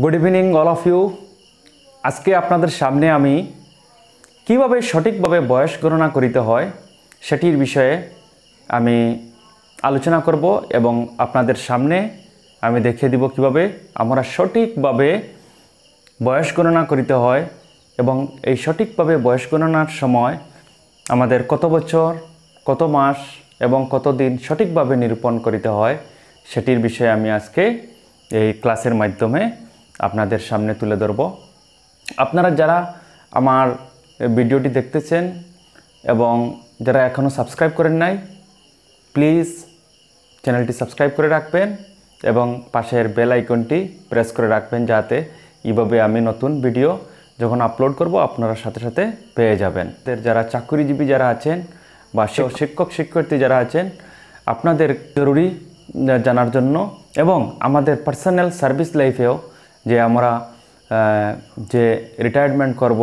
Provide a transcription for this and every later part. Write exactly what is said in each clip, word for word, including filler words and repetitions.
Good evening all of you. आज के आपनादेर सामने आमी किभाबे सठीकभाबे बयस गणना करिते हय सेटिर विषये आमी आलोचना करब एबं आपनादेर सामने आमी देखिये दिब किभाबे आमरा सठीकभाबे बयस गणना करिते हय एबं एई सठीकभाबे बयस गणनार समय आमादेर कत बछर कत मास एबं कत दिन सठीकभाबे निरूपण करिते हय सेटिर विषये आमी आजके एई क्लासेर माध्यमे आपनादेर सामने तुले धरब। आपनारा जारा आमार भिडियोटी देखतेछेन एबं जारा एखोनो सबस्क्राइब करेन नाई प्लिज चैनलटी सबस्क्राइब करे राखबेन एबं पाशेर बेल आइकनटी प्रेस करे राखबेन जाते एइभाबे आमि नतुन भिडियो जखन आपलोड करब आपनारा साथे साथे पेये जाबेन। जारा चाकरिजीवी जारा आछेन बा शिक्षक शिक्षार्थी जारा आछेन आपनादेर जरूरी जानार जन्य एबं आमादेर पार्सोनाल सार्विस लाइफेओ जे आमरा जे रिटायरमेंट करब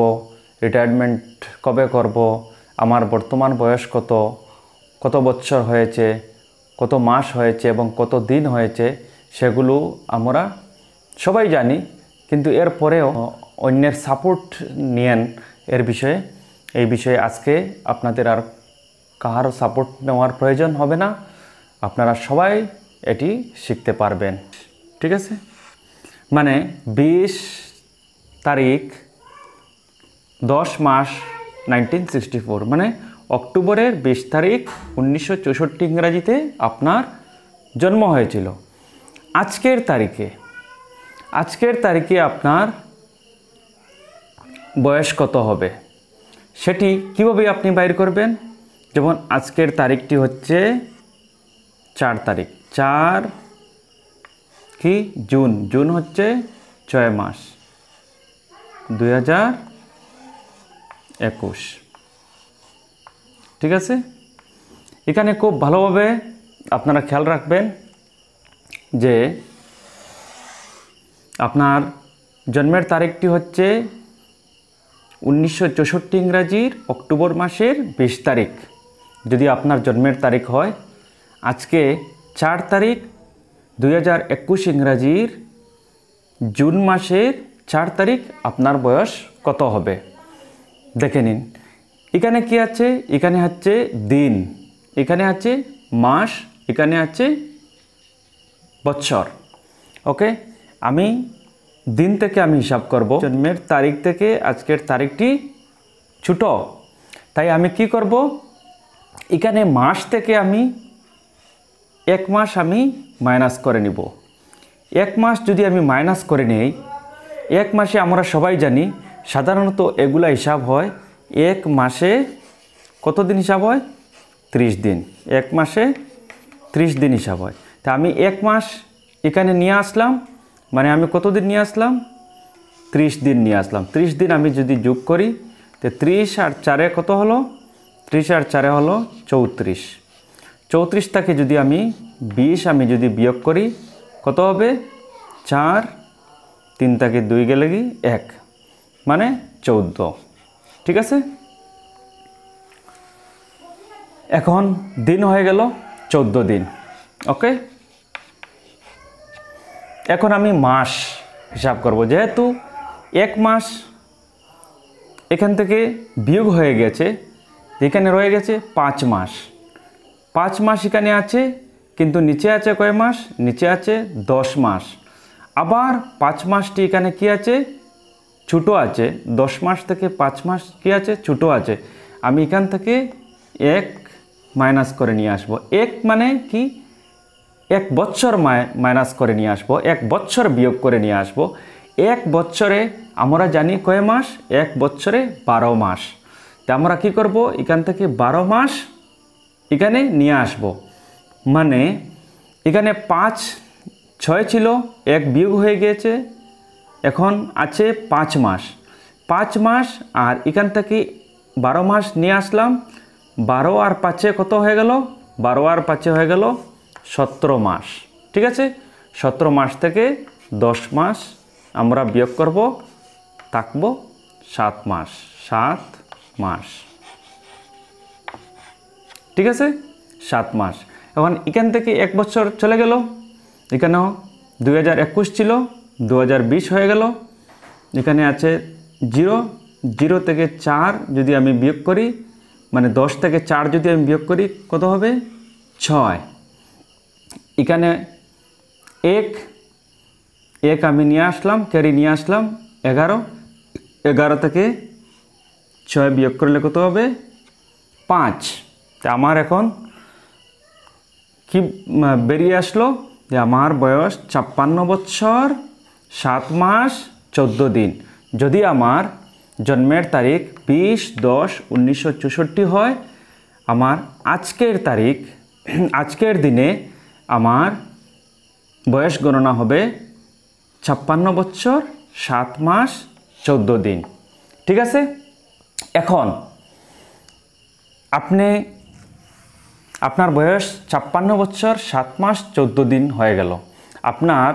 रिटायरमेंट कबे करब आमार बर्तमान बयस कत कत बछर होयेछे कत मास होयेछे एबं कत दिन होयेछे सेगुलो आमरा सबाई जानी किन्तु एर परेओ अन्येर सपोर्ट नियेन एर विषये एई विषये आजके आपनादेर आर काहारो सपोर्ट नेওয়ার प्रयोजन होबे ना आपनारा सबाई एटी शिखते पारबेन। ठीक आछे माने बीस तारीख दस मास नाइनटीन सिक्सटी फोर माने अक्टोबर बीस तारीख उन्नीसशो चौष्टि इंगराजीते आपनार जन्म होयेछिल। आजकेर तारीखे आजकेर तारीखे आपनार बयस कत होबे सेटी किभाबे आपनि बाहिर करबेन। जेमन आजकेर तारीखटी होच्छे चार तारीख चार कि जून जून होच्छे छय मास दुई हज़ार एकुश। ठीक आछे एखाने खूब भालोभाबे आपनारा ख्याल राखबेन जे आपनार जन्मेर तारीखटी होच्छे उन्नीसशो चौष्टि इंगराजिर अक्टोबर मासेर बीस तारीख यदि आपनार जन्मेर तारीख हय। आजके चार तारीख दुई हज़ार एकुश इंगराजिर जून मासेर चार तारीख आपनार बयस कत होबे देखे निन। एखाने कि आछे एखाने आछे दिन एखाने आछे मास एखाने आछे बछर। ओके आमी दिन थेके आमी हिसाब करब जन्मेर तारीख थेके आजकेर तारीखटी छोटो ताई आमी कि करब एखाने मास थेके आमी एक मास आमी माइनस करे निब। एक मास यदि आमी माइनस करे नेई एक मासे आमरा सबाई जानी साधारणत एगुला हिसाब हय एक मासे कत दिन हिसाब हय त्रिश दिन एक मासे त्रिश दिन हिसाब हय। तो आमी एक मास एखाने निये आसलाम माने आमी कत दिन निये आसलाम त्रिश दिन निये आसलाम। त्रिश दिन आमी यदि जोग करी तो त्रिश आर चारे कत हलो त्रिश आर चारे हलो चौत्रिश चौत्रिश टाके यदि आमी बीस आमी यदि वियोग करी कत होबे चार तीन टाके दुई गेले कि एक माने चौदह। ठीक आछे एखन दिन हये गेल चौदह दिन। ओके एखन आमी मास हिसाब करब जेहेतु एक मास एखान थेके वियोग हये गेछे एखाने रये गेछे पाँच मास पाँच मास एखाने आछे किन्तु नीचे आछे कय मास नीचे आछे दस मास। आबार पाँच मासटी एखाने कि आछे छोटो आछे दस मास थेके पाँच मास कि आछे छोटो आछे आमी एखान थेके एक माइनस करे निये आसबो एक माने कि एक बछर माइनस करे निये आसबो एक बछर वियोग करे निये आसबो। एक बछरे आमरा जानी कय मास एक बछरे बारो मास। तो आमरा कि करबो एखान थेके बारो मास इकाने निये आसबो माने इकाने पाँच छय छिलो एक वियोग हये गेछे एखन आछे पाँच मास पाँच मास आर इखान थेके बारो मास निये आसलाम बारो आर पाँचे कत हये गेल बारो आर पाँचे हये गेल सतरो मास। ठीक आछे सतरो मास थेके दस मास आमरा वियोग करबो थाकबो सात मास सात मास। ठीक आछे सात मास एखन एखान थेके एक बछर चले गेल एखानेओ दुई हज़ार एकुश छिलो दो हज़ार बीस हो गल एखे आज जिरो जिरो थे चार जो हमें वियोग करी मैं दस थे चार जो हमें वियोग करी कत हो छय इखने एक एक हमें नहीं आसलम कैरि नहीं आसलम एगारो एगारो थे छय वियोग कर ले कत हो पाँच तो हमारे एखन कि बेरिए आसलो যে আমার বয়স ছাপ্পান্ন বছর সাত মাস চৌদ্দ দিন যদি আমার জন্মের তারিখ বিশ দশ উনিশশো চৌষট্টি হয় আমার আজকের তারিখ আজকের দিনে আমার বয়স গণনা হবে ছাপ্পান্ন বছর সাত মাস চৌদ্দ দিন ঠিক আছে এখন আপনি আপনার বয়স ছাপ্পান্ন বছর সাত মাস চৌদ্দ দিন হয়ে গেল আপনার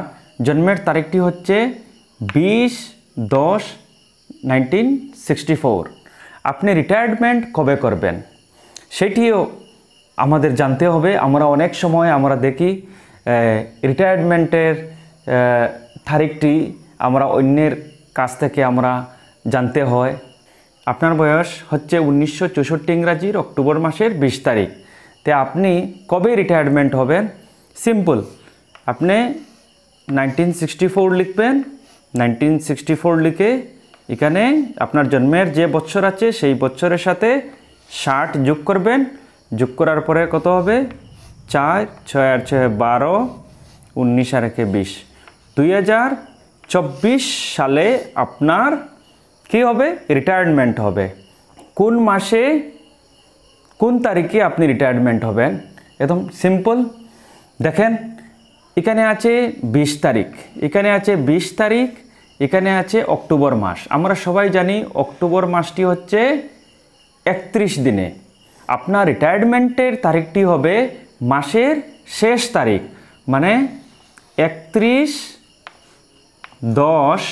জন্মের তারিখটি হচ্ছে বিশ দশ উনিশশো চৌষট্টি আপনি রিটায়ারমেন্ট কবে করবেন সেটিও আমাদের জানতে হবে আমরা অনেক সময় আমরা দেখি রিটায়ারমেন্টের তারিখটি আমরা অন্যের কাছ থেকে আমরা জানতে হয় আপনার বয়স হচ্ছে উনিশশো চৌষট্টি ইংরাজির অক্টোবর মাসের বিশ তারিখ ते आपनी कब रिटायरमेंट हबें सिम्पल अपने उन्नीस सौ चौंसठ लिखबें उन्नीस सौ चौंसठ लिखे इखने आपनार जन्मेर जे बच्चर आछे सेई बच्चरेर साथे साठ जोग करबें जोग करार परे कत होबे चार छय आर छय बारो उन्नीस आर एके बीस दुई हज़ार चौबीस साले आपनार कि होबे रिटायरमेंट होबे कोन मासे कौन तारीखे अपनी रिटायरमेंट हबें एकदम सिम्पल देखें इखने आछे बीस तारीख इखने आछे बीस तारीख इखने आछे अक्टोबर मास आमरा सबाई जानी अक्टोबर मासटी होच्छे एकत्रिश दिने अपना रिटायरमेंटेर तारीखटी होबे मासेर शेष तारीख माने एकत्रिश दस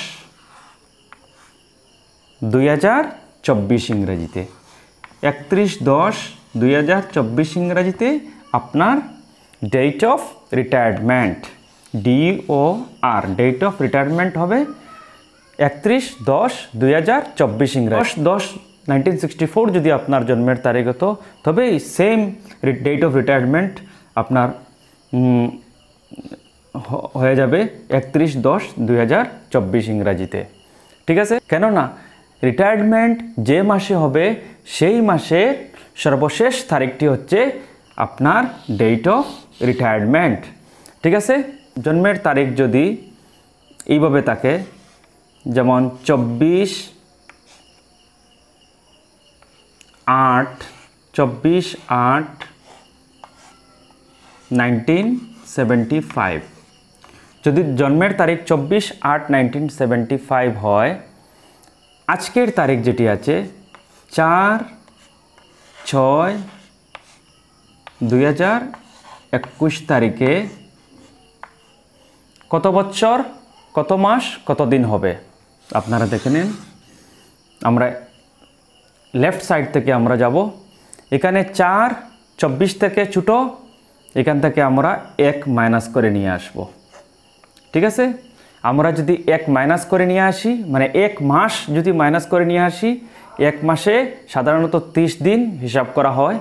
दुई हज़ार चौबीस इंग्रेजीते एकत्रिश दस दुई हज़ार चौबीस इंगराजी आपनार date of retirement D O R date of retirement होबे एकत्रिश दस दुई हज़ार चौबीस इंगराजी दस नाइनटीन सिक्सटी फोर जो आपनार जन्मेर तारीख हतो तबे सेम डेट ऑफ रिटायरमेंट आपनार हो जाबे एकत्रिश दस दुई हज़ार चौबीस इंगराजी ठीक आछे केनना रिटायरमेंट जे मासे होबे सेई मासेर सर्वशेष तारीखटी होच्छे आपनार डेट अफ रिटायरमेंट ठीक आछे जन्मेर तारीख जदि एइभाबे थाके जेमन चौबीस आठ चौबीस आठ नाइनटीन सेवेंटी फाइव जदि जन्मेर तारीख चौबीस आठ नाइनटीन सेवेंटी फाइव हय आजकेर तारीख जेटी आछे चार छय दुई हज़ार एकुश तारीखे कत बच्चर कत मास कत दिन होबे आपनारा देखे निन आमरा लेफ्ट साइड थेके आमरा जाबो एखाने चार चौबीस थेके छोटो एखान थेके आमरा एक माइनस करे निये आसबो ठीक आछे आमरा जदि एक माइनस करे निये आसि माने एक मास जदि माइनस करे निये आसि एक मासे साधारणत त्रिश दिन हिसाब करा हय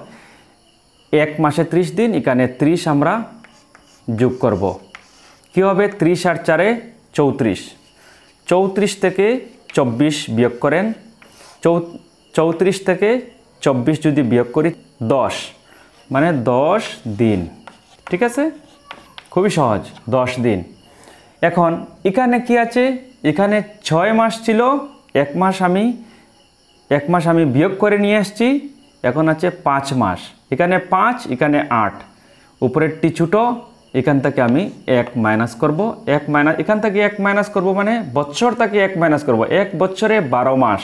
एक मासे त्रिश दिन एखाने त्रिश आमरा जोग करब कि होबे त्रिश आर चारे चौत्रिश चौत्रिश थेके चौबीस वियोग करें चौ चौत्रिश थेके चौबीस जदि वियोग करी दस माने दस दिन ठीक आछे खूबई सहज दस दिन এখন এখানে কি আছে এখানে ছয় মাস ছিল এক মাস আমি এক মাস আমি বিয়োগ করে নিয়ে আসছি এখন আছে পাঁচ মাস এখানে পাঁচ এখানে আট উপরেরটি ছোট এখান থেকে আমি এক মাইনাস করব এক মাইনাস এখান থেকে এক মাইনাস করব মানে বছর থেকে এক মাইনাস করব এক বছরে বারো মাস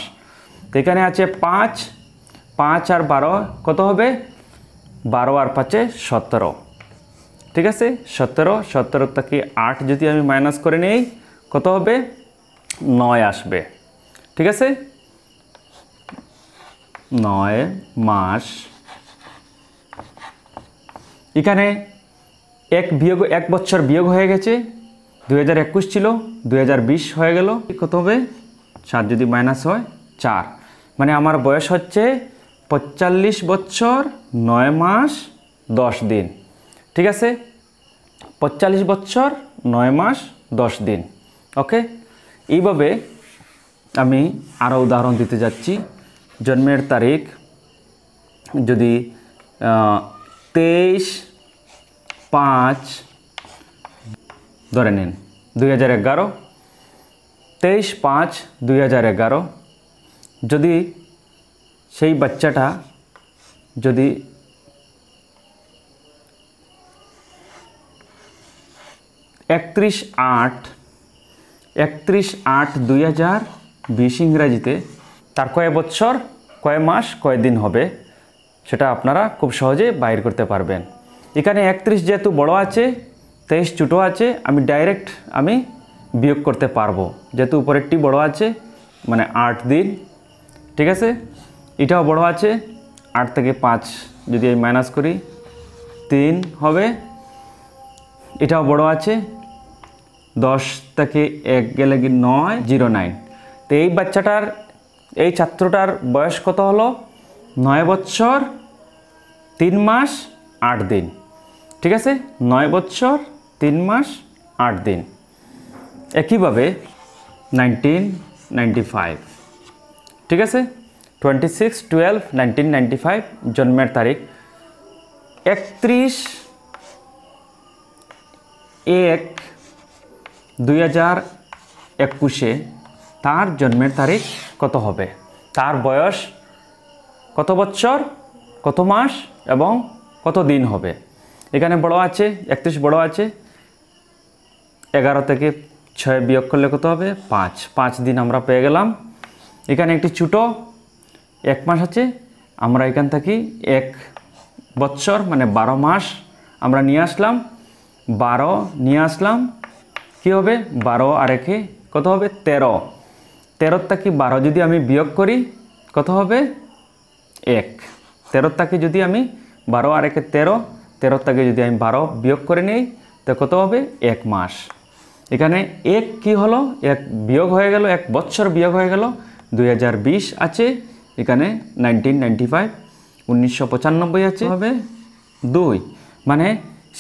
এখানে আছে পাঁচ পাঁচ আর বারো কত হবে বারো আর পাঁচে সতেরো ठीक है सतरो सतरो तक आठ जो हमें माइनस कर नहीं कत हो नय आसबे ठीक है नय मास इखने एक वियोग एक बच्चर वियोग हो गेछे दो हज़ार इक्कीस छिलो दो हज़ार बीस হয়ে গেল কত হবে सात যদি মাইনাস হয় चार মানে আমার বয়স হচ্ছে पैंतालीस বছর नौ মাস दस दिन ঠিক আছে पैंतालीस বছর नौ মাস दस दिन ओके এইভাবে আমি আরো উদাহরণ দিতে যাচ্ছি জন্মের তারিখ যদি तेईस पाँच धरे नीन दुई हज़ार एगारो तेईस पाँच दुई हज़ार एगारो जदि से बच्चाटा जदि एकत्रिश आठ एकत्रिश आठ दुई हज़ार बीस इंगराजीते तार कय बछर कय मास कय दिन होबे सेटा आपनारा खूब सहजे बाहिर करते पारबेन एखाने एकत्रिश जेहेतु बड़ो आछे तेईस छोटो आछे आमी डायरेक्ट आमी वियोग करते पारबो जेहेतु उपरेरटी बड़ो आछे माने आठ दिन ठीक आछे एटाओ बड़ो आछे आठ थेके पाँच जदि आमी माइनास करी तीन होबे एटाओ बड़ो आछे दस थेके एक गेले कि नय जिरो नाइन तो ये बाच्चाटार ये छात्रटार बयस कत हलो नय बछर तीन मास आठ दिन ठीक आछे नय बछर तीन मास आठ दिन एक ही भावे नाइनटीन नाइनटी फाइव ठीक आछे twenty six twelve nineteen ninety five जन्मेर तारीख एकत्रिश एक दुई हज़ार एकुशे तार जन्मेर तारीख कत होबे तार बयस कत बच्चर कत मास एवं कत दिन होबे एखाने बड़ो आछे एकत्रिश बड़ो आछे एगारो थेके छय बियोग करले कत होबे पाँच पाँच दिन आमरा पेये गेलाम एखाने एकटी छोटो एक मास आछे आमरा एखान थेके एक बच्चर माने बारो मास आमरा निये आसलाम बारो निये आसलाम कि होबे बारो आर एके कत होबे तेरो तेरह तक की बारो जदि आमी वियोग करी कत होबे एक तेरह तक की जदि आमी बारो और एक तेरह तेरह तक जदि आमी बारो वियोग करे नहीं तो कत होबे एक मास एखाने एक कि हलो एक वियोग हो गेलो एक बछर वियोग हो गेलो दो हज़ार बीस आछे एखाने नाइनटीन नाइनटी फाइव उन्नीसश पचानब्बे आछे होबे दुई माने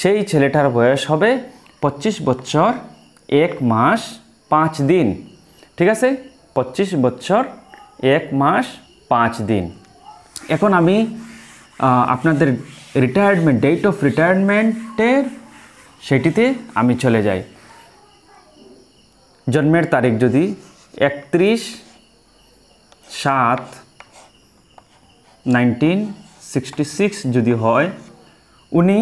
सेई छेलेटार बयस होबे पच्चीस बछर एक मास पाँच दिन ठीक आछे पच्चीस बच्चर एक मास पाँच दिन एखन आमी आपनादेर रिटायरमेंट डेट अफ रिटायरमेंटेर सेटिते आमी चले जाई जन्मेर तारीख जदि एकत्रिश सात नाइनटीन सिक्सटी सिक्स जदि हय उनी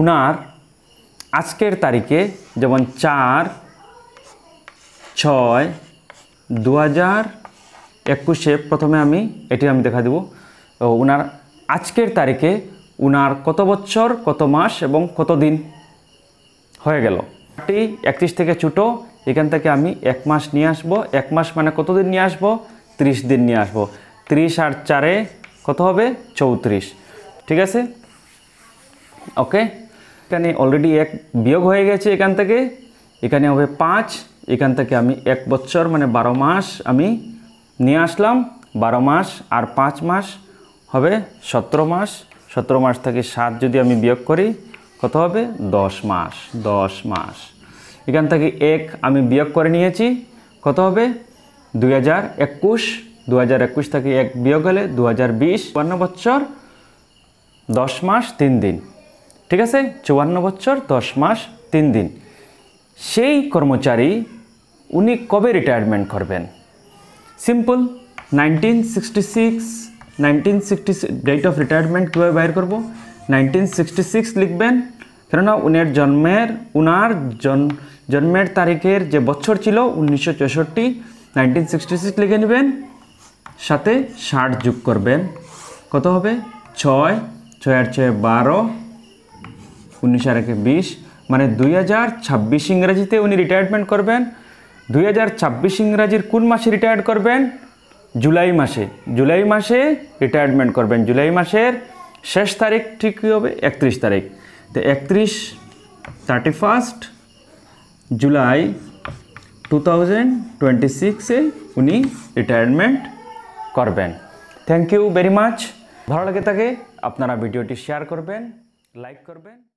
उनार आजकेर तारीखे जेमन चार छय दो हज़ार एकुशे प्रथम आमी एटी आमी देखा देव उनार आजकेर तारीखे उनार कत बच्चर कत मास एवं कत दिन हो गेल एकत्रिश थेके छोटो एखान थेके आमी एक मास निये आसबो एक मास माने कत दिन निये आसबो त्रिश दिन निये आसबो त्रिश आर चारे कत होबे चौत्रिश ठीक आछे ओके एखाने अलरेडी एक बियोग हो गेछे एखान थेके एखाने होबे पाँच एखान थेके आमी एक बच्चर माने बारो मास आमी निये आसलाम बारो मास आर पाँच मास होबे सतरो मास सतरो मास थेके सात जदि आमी बियोग करी कत होबे दस मास दस मास एखान थेके एक आमी बियोग करे नियेछि कत होबे दुई हज़ार एकुश दुई हज़ार एकुश थेके एक बियोग होले दुई हज़ार बीस चुवान्न बच्चर दस मास तीन दिन ठीक आछे चुवान्न बच्चर दस मास तीन दिन सेई कर्मचारी उनी कबे रिटायरमेंट करबेन simple nineteen sixty six nineteen sixty six date of retirement किभाबे बाहिर करब नाइनटीन सिक्सटी सिक्स लिखबेन केनना उनार जन्मेर उनार जन जन्मेर तारीखेर जे बछर छिलो उन्नीसश चौंसठ नाइनटीन सिक्सटी सिक्स लिखे नेबेन साथे साठ जोग करबेन कत होबे छय छय आर छय बारो उन्नीस आर एके बीस माने दुई हज़ार छब्बीस इंगराजीते उनी रिटायरमेंट करबेन दुई हज़ार छब्बीस इंगराजिर कोन मासे रिटायार्ड करबेन जुलाई मासे जुलाई मासे रिटायारमेंट करबेन जुलाई मासेर शेष तारीख ठीक होबे एकत्रिश तारीख तो एकत्रिश thirty first July two thousand twenty six ए उनी रिटायरमेंट करबेन। Thank you very much. ভালো লাগে থাকে আপনারা ভিডিওটি শেয়ার করবেন, লাইক করবেন।